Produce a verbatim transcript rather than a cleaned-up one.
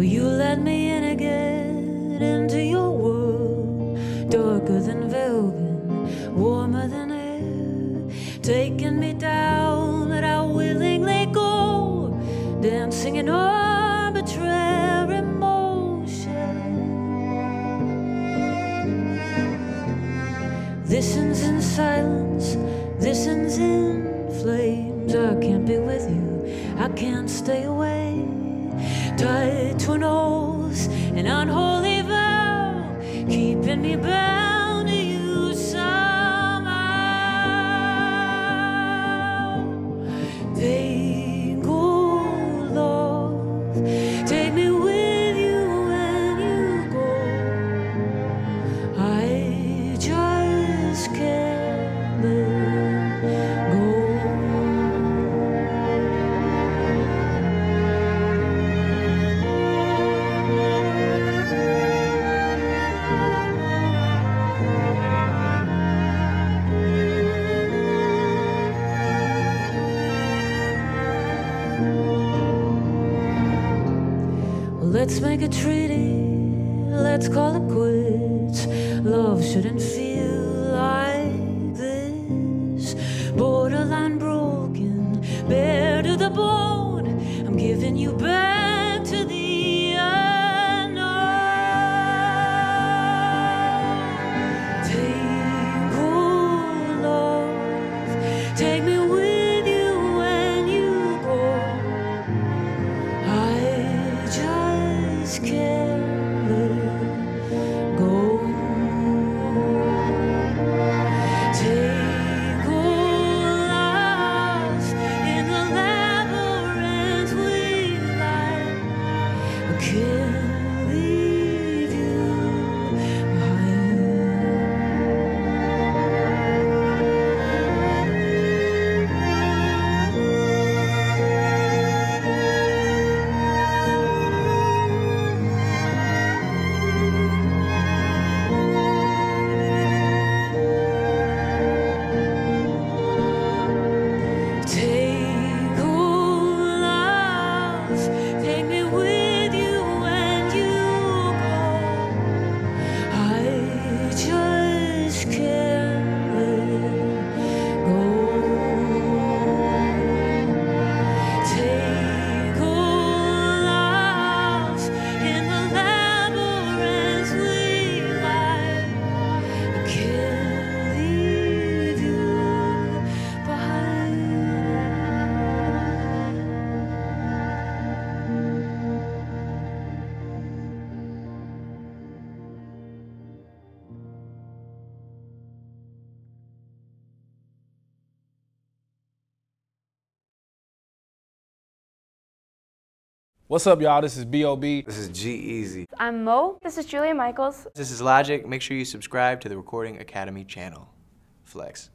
Will you let me in again into your world, darker than velvet, warmer than air, taking me down that I'll willingly go, dancing in arbitrary motion. Listens in silence, listens in flames. I can't be with you, I can't stay away, tied to an oath, an unholy vow, keeping me bound to you somehow. Take, oh Lord, take me with you when you go. I just can't let go. Let's make a treaty, let's call it quits. Love shouldn't feel like this. Borderline broken, bare to the bone. I'm giving you back to the unknown. Take, oh love, take me with What's up, y'all? This is B O B This is G-Easy. I'm Mo. This is Julia Michaels. This is Logic. Make sure you subscribe to the Recording Academy channel. Flex.